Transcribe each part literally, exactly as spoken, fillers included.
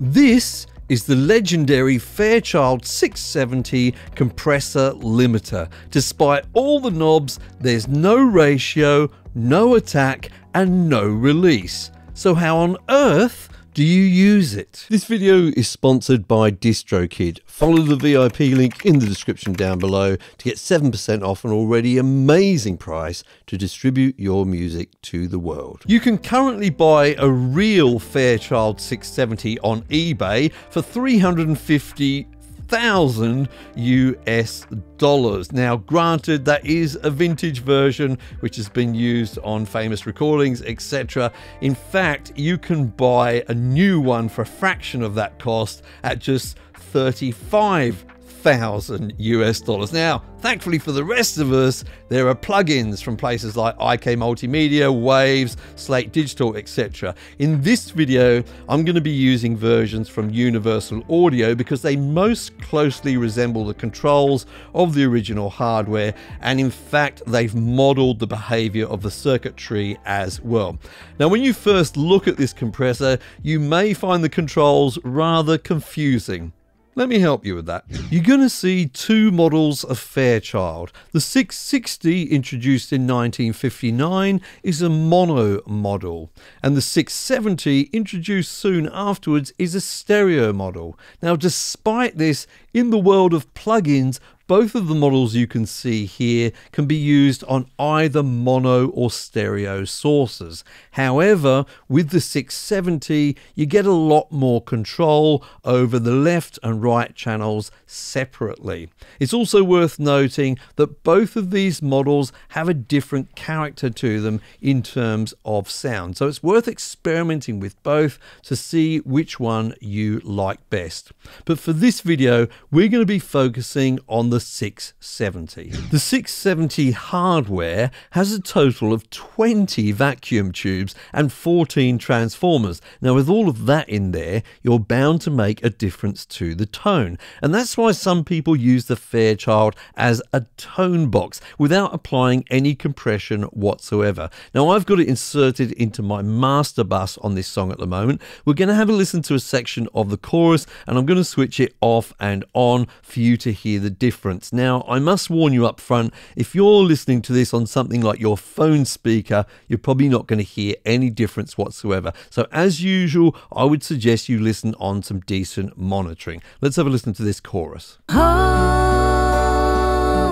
This is the legendary Fairchild six seventy compressor limiter. Despite all the knobs, there's no ratio, no attack, and no release. So how on earth do you use it? This video is sponsored by DistroKid. Follow the V I P link in the description down below to get seven percent off an already amazing price to distribute your music to the world. You can currently buy a real Fairchild six seventy on eBay for three hundred fifty thousand US dollars. Now, granted, that is a vintage version which has been used on famous recordings, et cetera. In fact, you can buy a new one for a fraction of that cost at just thirty-five thousand US dollars. Now, thankfully for the rest of us, there are plugins from places like I K Multimedia, Waves, Slate Digital, et cetera. In this video, I'm going to be using versions from Universal Audio because they most closely resemble the controls of the original hardware, and in fact, they've modeled the behavior of the circuitry as well. Now, when you first look at this compressor, you may find the controls rather confusing. Let me help you with that. You're going to see two models of Fairchild. The six sixty, introduced in nineteen fifty-nine, is a mono model, and the six seventy, introduced soon afterwards, is a stereo model. Now, despite this, in the world of plugins, both of the models you can see here can be used on either mono or stereo sources. However, with the six seventy, you get a lot more control over the left and right channels separately. It's also worth noting that both of these models have a different character to them in terms of sound. So it's worth experimenting with both to see which one you like best. But for this video, we're going to be focusing on the The six seventy. The six seventy hardware has a total of twenty vacuum tubes and fourteen transformers. Now, with all of that in there, you're bound to make a difference to the tone, and that's why some people use the Fairchild as a tone box without applying any compression whatsoever. Now, I've got it inserted into my master bus on this song at the moment. We're going to have a listen to a section of the chorus, and I'm going to switch it off and on for you to hear the difference. Now, I must warn you up front, if you're listening to this on something like your phone speaker, you're probably not going to hear any difference whatsoever. So as usual, I would suggest you listen on some decent monitoring. Let's have a listen to this chorus. Oh,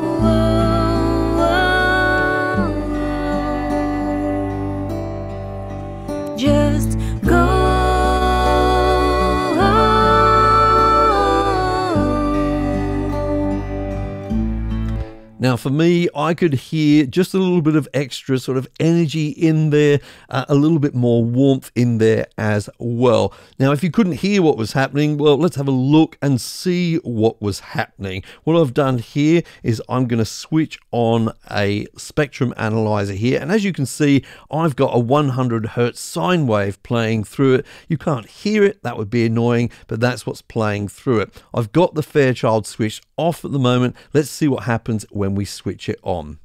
oh, oh. Just go. Now, for me, I could hear just a little bit of extra sort of energy in there, uh, a little bit more warmth in there as well. Now, if you couldn't hear what was happening, well, let's have a look and see what was happening. What I've done here is I'm going to switch on a spectrum analyzer here. And as you can see, I've got a one hundred hertz sine wave playing through it. You can't hear it. That would be annoying, but that's what's playing through it. I've got the Fairchild switched off at the moment. Let's see what happens when when we switch it on.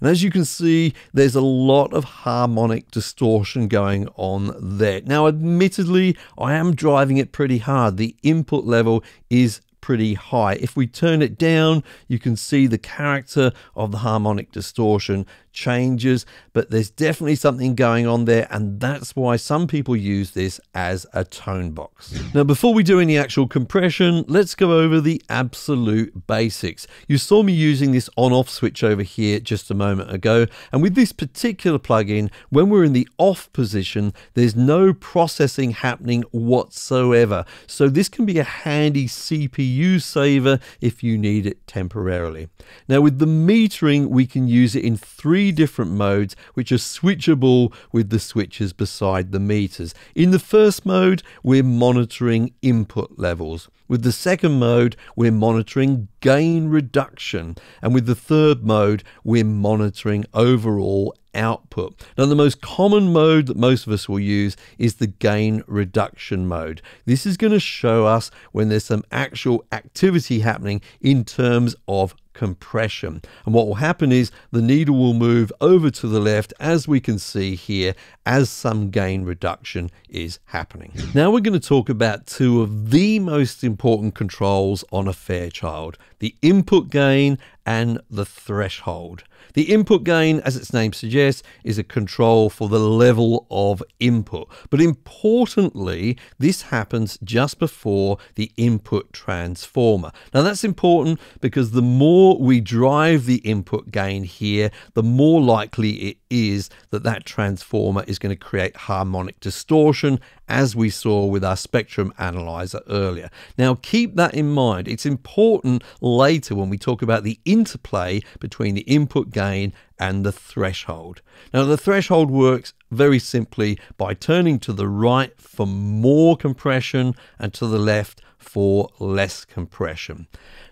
And as you can see, there's a lot of harmonic distortion going on there. Now, admittedly, I am driving it pretty hard. The input level is pretty high. If we turn it down, you can see the character of the harmonic distortion changes, but there's definitely something going on there, and that's why some people use this as a tone box. Now, before we do any actual compression, let's go over the absolute basics. You saw me using this on-off switch over here just a moment ago, and with this particular plugin, when we're in the off position, there's no processing happening whatsoever. So this can be a handy C P U saver if you need it temporarily. Now, with the metering, we can use it in three different modes, which are switchable with the switches beside the meters. In the first mode, we're monitoring input levels. With the second mode, we're monitoring gain reduction. And with the third mode, we're monitoring overall output. Now, the most common mode that most of us will use is the gain reduction mode. This is going to show us when there's some actual activity happening in terms of compression. And what will happen is the needle will move over to the left, as we can see here, as some gain reduction is happening. Now we're going to talk about two of the most important controls on a Fairchild, the input gain and the threshold. The input gain, as its name suggests, is a control for the level of input. But importantly, this happens just before the input transformer. Now that's important because the more we drive the input gain here, the more likely it is that that transformer is going to create harmonic distortion, as we saw with our spectrum analyzer earlier. Now keep that in mind. It's important later when we talk about the interplay between the input gain and the threshold. Now the threshold works very simply by turning to the right for more compression and to the left for less compression.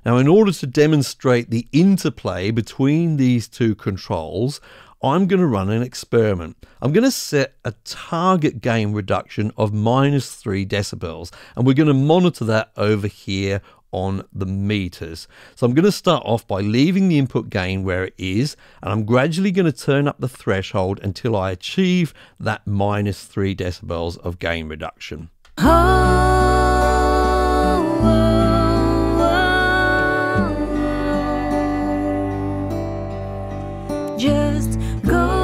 Now in order to demonstrate the interplay between these two controls, I'm going to run an experiment. I'm going to set a target gain reduction of minus three decibels, and we're going to monitor that over here on the meters. So I'm going to start off by leaving the input gain where it is, and I'm gradually going to turn up the threshold until I achieve that minus three decibels of gain reduction. Just go.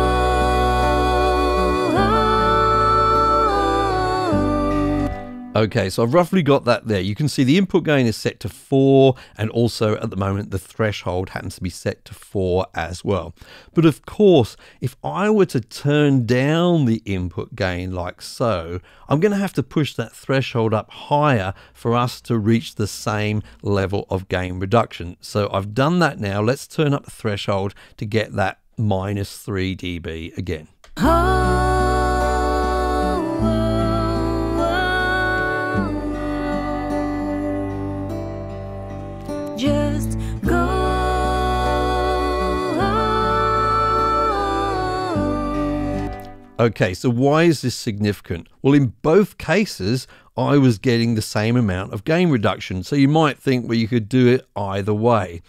Okay, so I've roughly got that there. You can see the input gain is set to four, and also at the moment the threshold happens to be set to four as well. But of course, if I were to turn down the input gain like so, I'm going to have to push that threshold up higher for us to reach the same level of gain reduction. So I've done that now. Let's turn up the threshold to get that minus three dB again. Oh. Just go. Okay, so why is this significant? Well, in both cases, I was getting the same amount of gain reduction. So you might think, well, you could do it either way.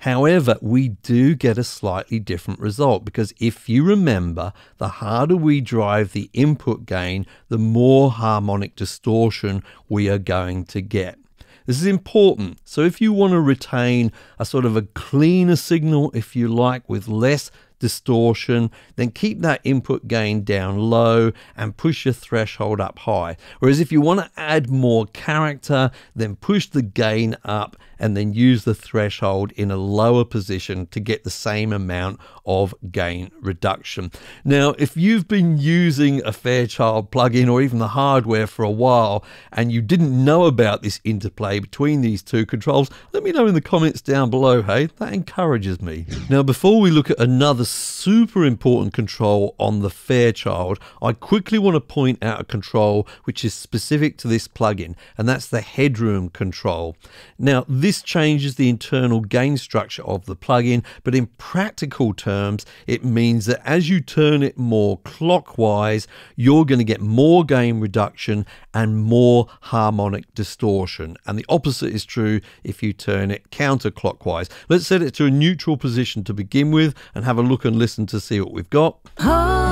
However, we do get a slightly different result, because if you remember, the harder we drive the input gain, the more harmonic distortion we are going to get. This is important. So if you want to retain a sort of a cleaner signal, if you like, with less distortion, then keep that input gain down low and push your threshold up high. Whereas if you want to add more character, then push the gain up and then use the threshold in a lower position to get the same amount of gain reduction. Now, if you've been using a Fairchild plugin or even the hardware for a while and you didn't know about this interplay between these two controls, let me know in the comments down below, hey? That encourages me. Now, before we look at another super important control on the Fairchild, I quickly want to point out a control which is specific to this plugin, and that's the headroom control. Now, this changes the internal gain structure of the plugin, but in practical terms, it means that as you turn it more clockwise, you're going to get more gain reduction and more harmonic distortion. And the opposite is true if you turn it counterclockwise. Let's set it to a neutral position to begin with and have a look and listen to see what we've got. Oh.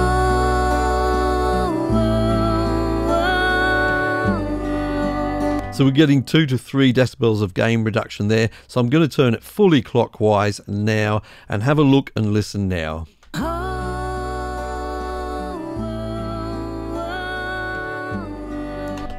So we're getting two to three decibels of gain reduction there. So I'm going to turn it fully clockwise now and have a look and listen now.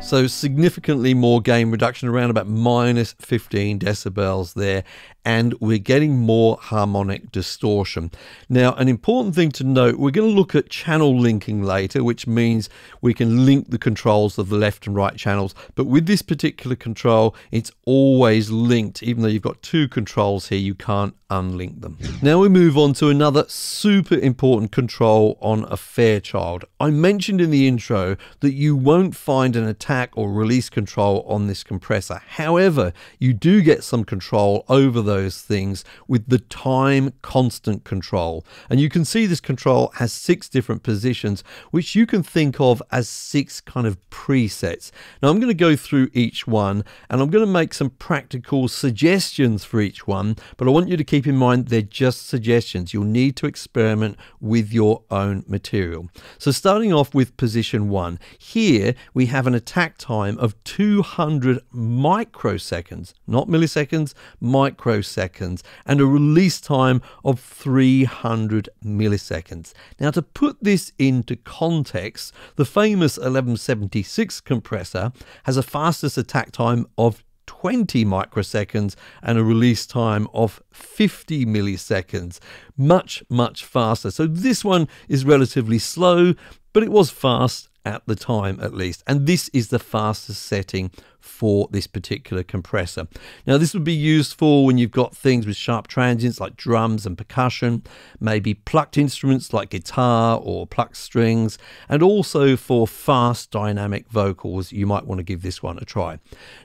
So significantly more gain reduction, around about minus fifteen decibels there, and we're getting more harmonic distortion. Now, an important thing to note, we're going to look at channel linking later, which means we can link the controls of the left and right channels. But with this particular control, it's always linked. Even though you've got two controls here, you can't unlink them. Now we move on to another super important control on a Fairchild. I mentioned in the intro that you won't find an attack or release control on this compressor. However, you do get some control over the those things with the time constant control. And you can see this control has six different positions, which you can think of as six kind of presets. Now I'm going to go through each one and I'm going to make some practical suggestions for each one, but I want you to keep in mind they're just suggestions. You'll need to experiment with your own material. So starting off with position one, here we have an attack time of two hundred microseconds, not milliseconds, microseconds, and a release time of three hundred milliseconds. Now to put this into context, the famous eleven seventy-six compressor has a fastest attack time of twenty microseconds and a release time of fifty milliseconds. Much, much faster. So this one is relatively slow, but it was fast at the time at least. And this is the fastest setting for this particular compressor. Now this would be useful when you've got things with sharp transients like drums and percussion, maybe plucked instruments like guitar or plucked strings, and also for fast dynamic vocals, you might want to give this one a try.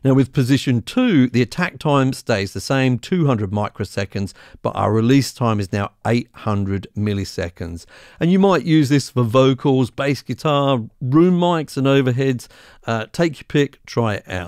Now with position two, the attack time stays the same, two hundred microseconds, but our release time is now eight hundred milliseconds. And you might use this for vocals, bass guitar, room mics and overheads. Uh, take your pick, try it out.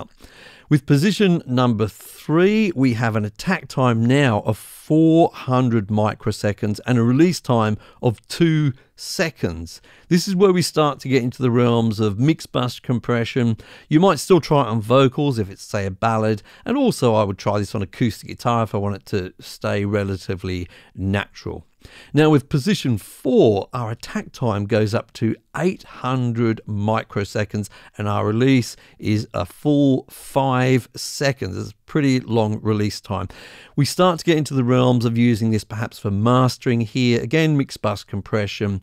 With position number three, we have an attack time now of four hundred microseconds and a release time of two seconds. This is where we start to get into the realms of mix bus compression. You might still try it on vocals if it's, say, a ballad, and also I would try this on acoustic guitar if I want it to stay relatively natural. Now with position four, our attack time goes up to eight hundred microseconds and our release is a full five seconds. It's pretty long release time. We start to get into the realms of using this perhaps for mastering here. Again, mix bus compression.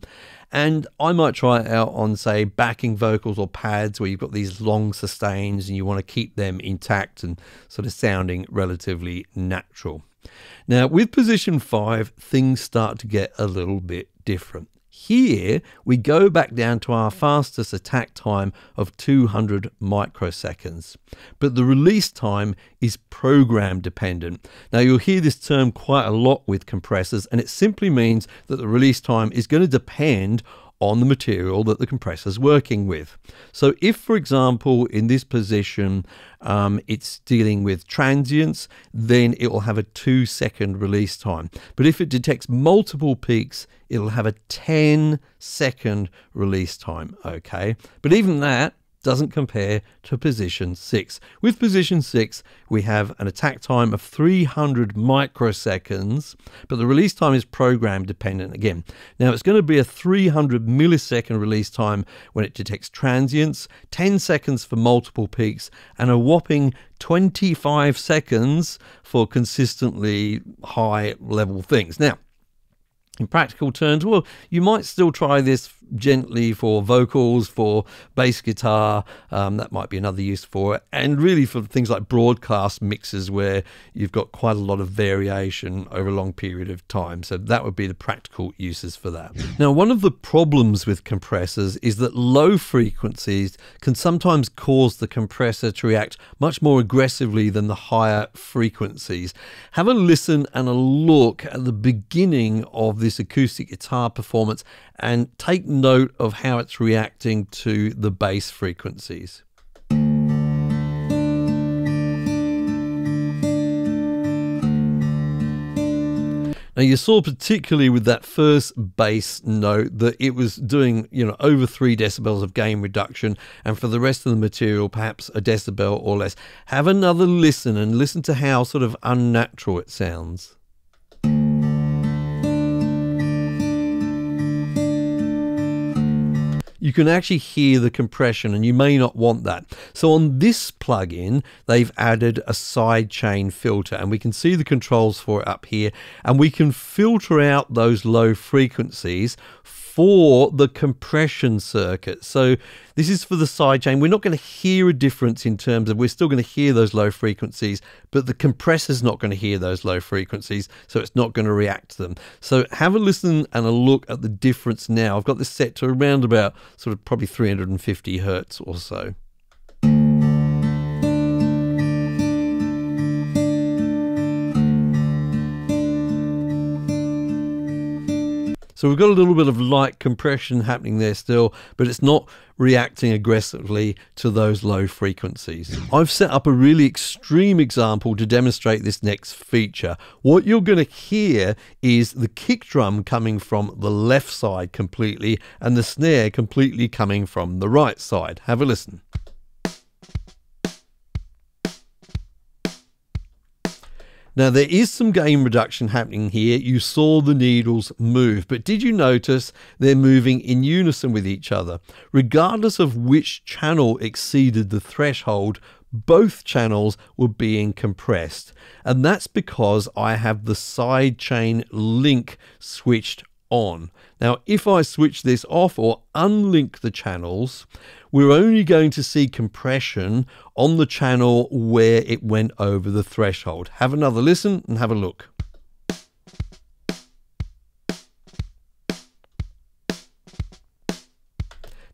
And I might try it out on, say, backing vocals or pads where you've got these long sustains and you want to keep them intact and sort of sounding relatively natural. Now with position five, things start to get a little bit different. Here we go back down to our fastest attack time of two hundred microseconds, but the release time is program dependent. Now you'll hear this term quite a lot with compressors, and it simply means that the release time is going to depend on the material that the compressor is working with. So if, for example, in this position um, it's dealing with transients, then it will have a two second release time. But if it detects multiple peaks, it'll have a ten second release time, okay? But even that doesn't compare to position six. With position six, we have an attack time of three hundred microseconds, but the release time is program dependent again. Now it's going to be a three hundred millisecond release time when it detects transients, ten seconds for multiple peaks, and a whopping twenty-five seconds for consistently high level things. Now, in practical terms, well, you might still try this gently for vocals, for bass guitar, um, that might be another use for it, and really for things like broadcast mixes where you've got quite a lot of variation over a long period of time. So that would be the practical uses for that. Now, one of the problems with compressors is that low frequencies can sometimes cause the compressor to react much more aggressively than the higher frequencies. Have a listen and a look at the beginning of this acoustic guitar performance and take note of how it's reacting to the bass frequencies. Now you saw particularly with that first bass note that it was doing, you know, over three decibels of gain reduction, and for the rest of the material perhaps a decibel or less. Have another listen and listen to how sort of unnatural it sounds. You can actually hear the compression, and you may not want that. So on this plugin, they've added a sidechain filter, and we can see the controls for it up here, and we can filter out those low frequencies for the compression circuit. So this is for the sidechain. We're not going to hear a difference in terms of, we're still going to hear those low frequencies, but the compressor's not going to hear those low frequencies, so it's not going to react to them. So have a listen and a look at the difference now. I've got this set to around about sort of probably three hundred fifty hertz or so. So we've got a little bit of light compression happening there still, but it's not reacting aggressively to those low frequencies. I've set up a really extreme example to demonstrate this next feature. What you're going to hear is the kick drum coming from the left side completely and the snare completely coming from the right side. Have a listen. Now there is some gain reduction happening here. You saw the needles move, but did you notice they're moving in unison with each other? Regardless of which channel exceeded the threshold, both channels were being compressed. And that's because I have the sidechain link switched on. Now if I switch this off or unlink the channels, we're only going to see compression on the channel where it went over the threshold. Have another listen and have a look.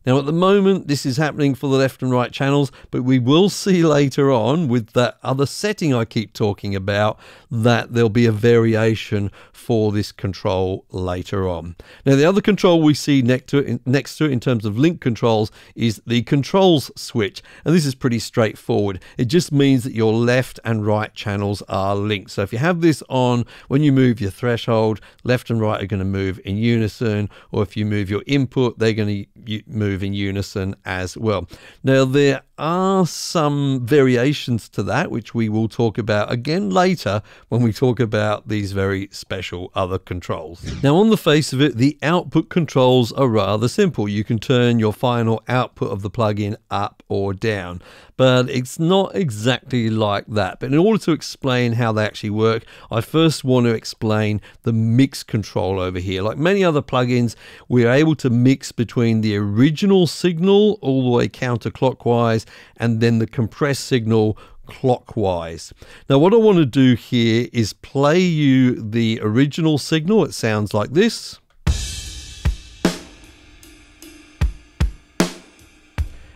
Now at the moment this is happening for the left and right channels, but we will see later on with that other setting I keep talking about that there'll be a variation for this control later on. Now the other control we see next to it, next to it in terms of link controls is the controls switch, and this is pretty straightforward. It just means that your left and right channels are linked. So if you have this on, when you move your threshold, left and right are going to move in unison, or if you move your input, they're going to move in unison as well. Now there are some variations to that which we will talk about again later when we talk about these very special other controls. Now on the face of it, the output controls are rather simple. You can turn your final output of the plugin up or down, but it's not exactly like that. But in order to explain how they actually work, I first want to explain the mix control over here. Like many other plugins, we are able to mix between the original original signal all the way counterclockwise and then the compressed signal clockwise. Now what I want to do here is play you the original signal. It sounds like this.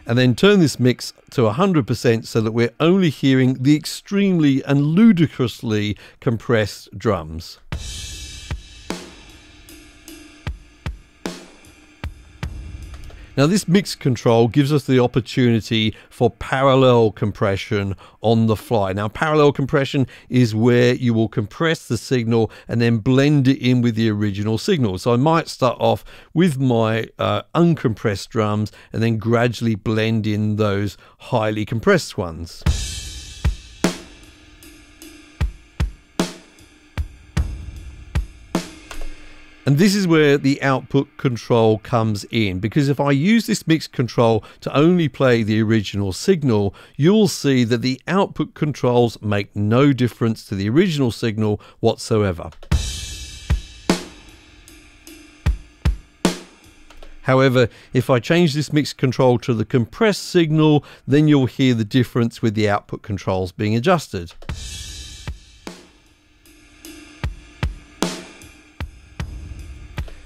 And then turn this mix to one hundred percent so that we're only hearing the extremely and ludicrously compressed drums. Now this mix control gives us the opportunity for parallel compression on the fly. Now parallel compression is where you will compress the signal and then blend it in with the original signal. So I might start off with my uh, uncompressed drums and then gradually blend in those highly compressed ones. And this is where the output control comes in, because if I use this mix control to only play the original signal, you'll see that the output controls make no difference to the original signal whatsoever. However, if I change this mix control to the compressed signal, then you'll hear the difference with the output controls being adjusted.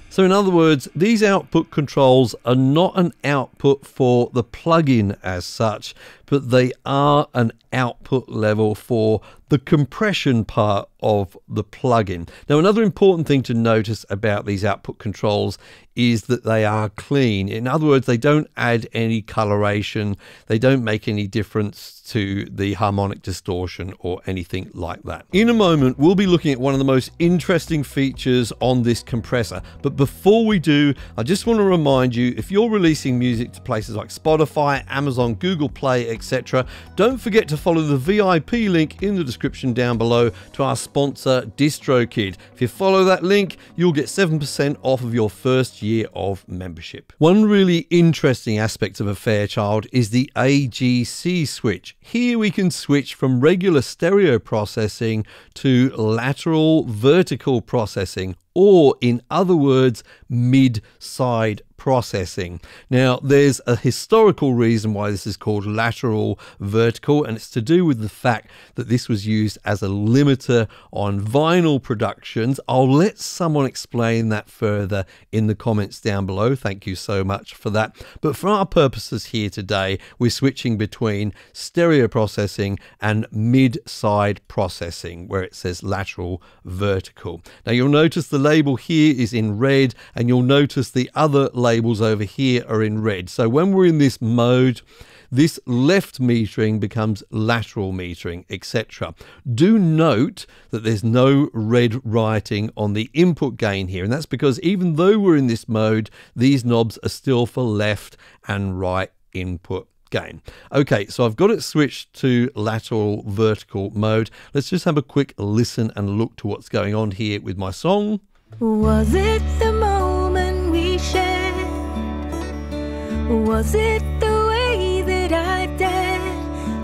So in other words, these output controls are not an output for the plugin as such, but they are an output level for the compression part of the plugin. Now, another important thing to notice about these output controls is that they are clean. In other words, they don't add any coloration. They don't make any difference to the harmonic distortion or anything like that. In a moment, we'll be looking at one of the most interesting features on this compressor. But before we do, I just want to remind you, if you're releasing music to places like Spotify, Amazon, Google Play, et cetera, don't forget to follow the V I P link in the description down below to our sponsor, DistroKid. If you follow that link, you'll get seven percent off of your first year of membership. One really interesting aspect of a Fairchild is the A G C switch. Here we can switch from regular stereo processing to lateral vertical processing, or in other words, mid-side processing. processing. Now, there's a historical reason why this is called lateral vertical, and it's to do with the fact that this was used as a limiter on vinyl productions. I'll let someone explain that further in the comments down below. Thank you so much for that. But for our purposes here today, we're switching between stereo processing and mid-side processing, where it says lateral vertical. Now, you'll notice the label here is in red, and you'll notice the other labels over here are in red. So when we're in this mode, this left metering becomes lateral metering, et cetera. Do note that there's no red writing on the input gain here, and that's because even though we're in this mode, these knobs are still for left and right input gain. Okay, so I've got it switched to lateral vertical mode. Let's just have a quick listen and look to what's going on here with my song. Was it the moment we shared? Was it the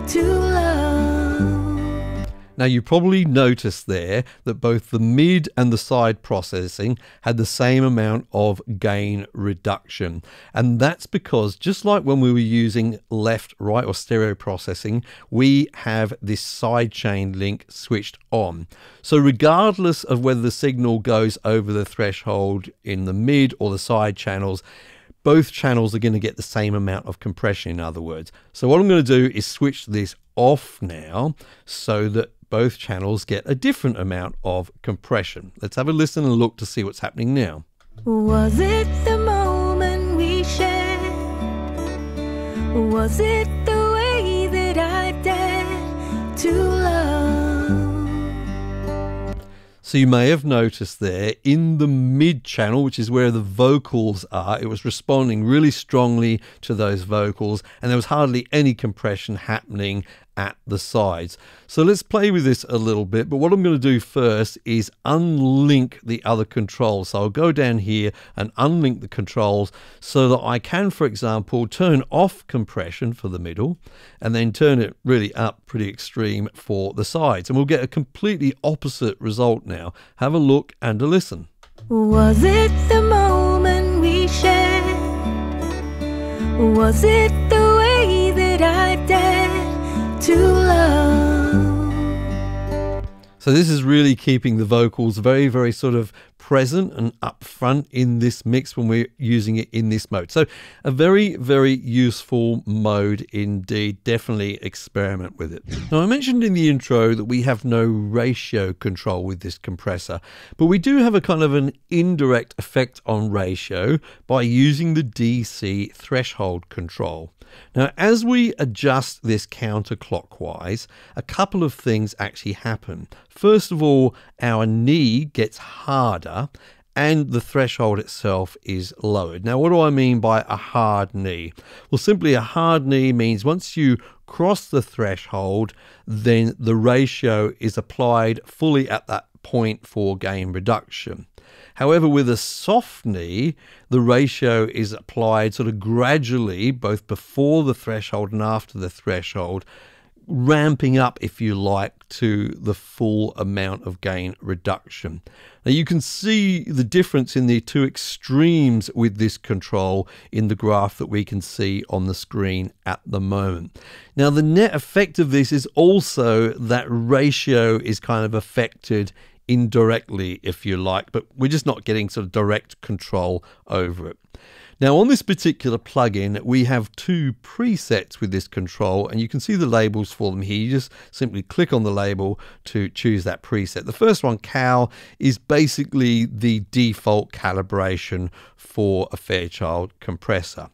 to love. Now, you probably noticed there that both the mid and the side processing had the same amount of gain reduction. And that's because just like when we were using left, right or stereo processing, we have this sidechain link switched on. So regardless of whether the signal goes over the threshold in the mid or the side channels, both channels are going to get the same amount of compression, in other words. So what I'm going to do is switch this off now so that both channels get a different amount of compression. Let's have a listen and look to see what's happening now. Was it the moment we shared? Was it the way that I dared to love? So you may have noticed there in the mid channel, which is where the vocals are, it was responding really strongly to those vocals, and there was hardly any compression happening at the sides. So let's play with this a little bit, but what I'm going to do first is unlink the other controls. So I'll go down here and unlink the controls so that I can, for example, turn off compression for the middle and then turn it really up pretty extreme for the sides. And we'll get a completely opposite result now. Now, have a look and a listen. Was it the moment we shared? Was it the way that I dared to love? So this is really keeping the vocals very, very sort of present and up front in this mix when we're using it in this mode. So a very, very useful mode indeed. Definitely experiment with it. Now, I mentioned in the intro that we have no ratio control with this compressor, but we do have a kind of an indirect effect on ratio by using the D C threshold control. Now, as we adjust this counterclockwise, a couple of things actually happen. First of all, our knee gets harder and the threshold itself is lowered. Now, what do I mean by a hard knee? Well, simply a hard knee means once you cross the threshold, then the ratio is applied fully at that point for gain reduction. However, with a soft knee, the ratio is applied sort of gradually, both before the threshold and after the threshold, ramping up, if you like, to the full amount of gain reduction. Now, you can see the difference in the two extremes with this control in the graph that we can see on the screen at the moment. Now, the net effect of this is also that ratio is kind of affected indirectly, if you like, but we're just not getting sort of direct control over it. Now, on this particular plugin, we have two presets with this control, and you can see the labels for them here. You just simply click on the label to choose that preset. The first one, Cal, is basically the default calibration for a Fairchild compressor.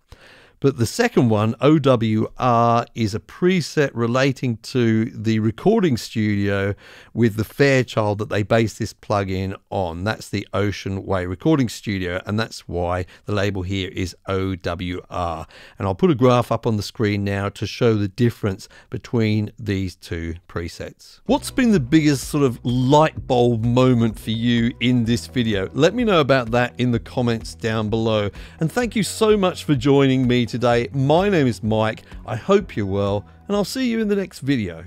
But the second one, O W R, is a preset relating to the recording studio with the Fairchild that they base this plugin on. That's the Ocean Way Recording Studio, and that's why the label here is O W R. And I'll put a graph up on the screen now to show the difference between these two presets. What's been the biggest sort of light bulb moment for you in this video? Let me know about that in the comments down below. And thank you so much for joining me today. My name is Mike. I hope you're well, and I'll see you in the next video.